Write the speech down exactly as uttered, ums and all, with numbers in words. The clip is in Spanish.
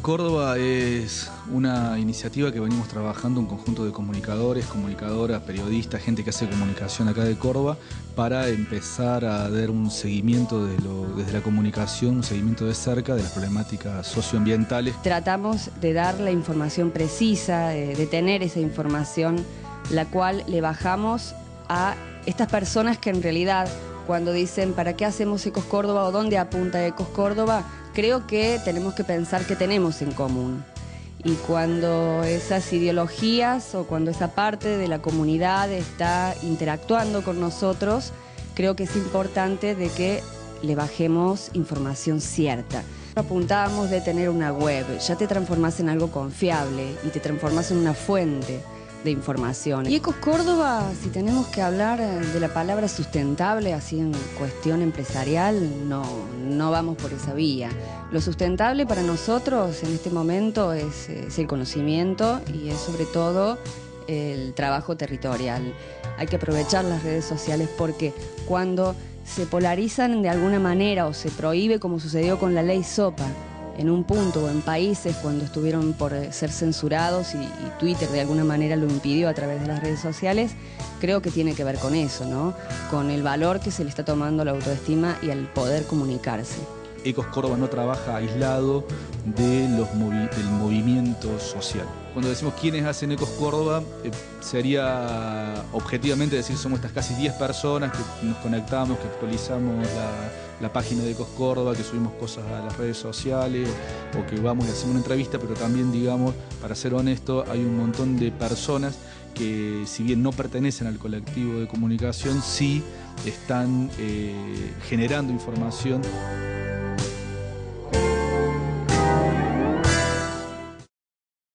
Ecos Córdoba es una iniciativa que venimos trabajando un conjunto de comunicadores, comunicadoras, periodistas, gente que hace comunicación acá de Córdoba, para empezar a dar un seguimiento de lo, desde la comunicación, un seguimiento de cerca de las problemáticas socioambientales. Tratamos de dar la información precisa, de, de tener esa información, la cual le bajamos a estas personas que en realidad, cuando dicen ¿para qué hacemos Ecos Córdoba o dónde apunta Ecos Córdoba?, creo que tenemos que pensar qué tenemos en común. Y cuando esas ideologías o cuando esa parte de la comunidad está interactuando con nosotros, creo que es importante de que le bajemos información cierta. Apuntábamos de tener una web, ya te transformás en algo confiable y te transformás en una fuente de información. Y Ecos Córdoba, si tenemos que hablar de la palabra sustentable, así en cuestión empresarial, no, no vamos por esa vía. Lo sustentable para nosotros en este momento es, es el conocimiento y es sobre todo el trabajo territorial. Hay que aprovechar las redes sociales porque cuando se polarizan de alguna manera o se prohíbe, como sucedió con la ley SOPA, en un punto o en países cuando estuvieron por ser censurados y, y Twitter de alguna manera lo impidió a través de las redes sociales, creo que tiene que ver con eso, ¿no? Con el valor que se le está tomando a la autoestima y al poder comunicarse. Ecos Córdoba no trabaja aislado de los movi del movimiento social. Cuando decimos quiénes hacen Ecos Córdoba, eh, sería objetivamente decir somos estas casi diez personas que nos conectamos, que actualizamos la, la página de Ecos Córdoba, que subimos cosas a las redes sociales o que vamos y hacemos una entrevista, pero también, digamos, para ser honesto, hay un montón de personas que si bien no pertenecen al colectivo de comunicación, sí están eh, generando información.